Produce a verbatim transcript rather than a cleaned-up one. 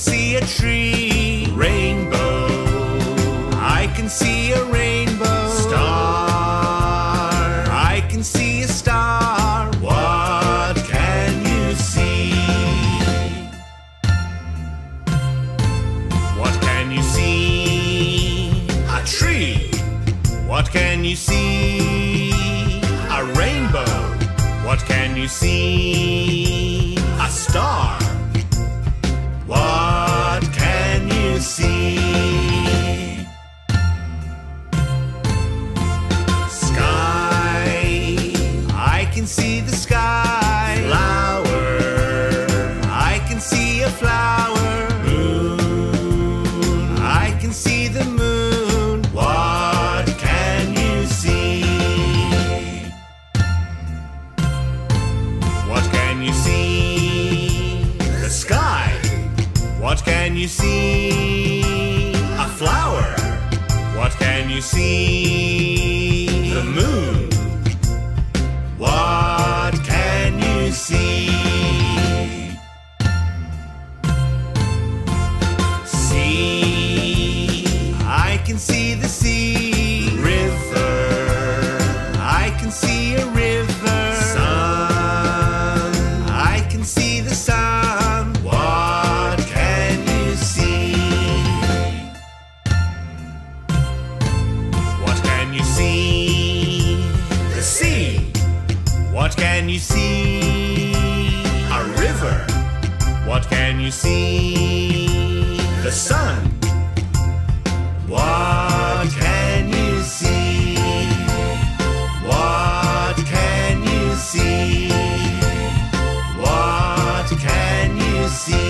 see a tree. Rainbow. I can see a rainbow. Star. I can see a star. What can you see? What can you see? A tree. What can you see? A rainbow. What can you see? A star. What can you see? Sky. I can see the sky. Flower. I can see a flower. Moon. I can see the moon. What can you see? What can you see? The sky. What can you see? A flower. What can you see? The moon. What can you see? Sea. I can see the sea. River. I can see a river. Sun. I can see the sun. What can you see? A river. What can you see? The sun. What can you see? What can you see? What can you see?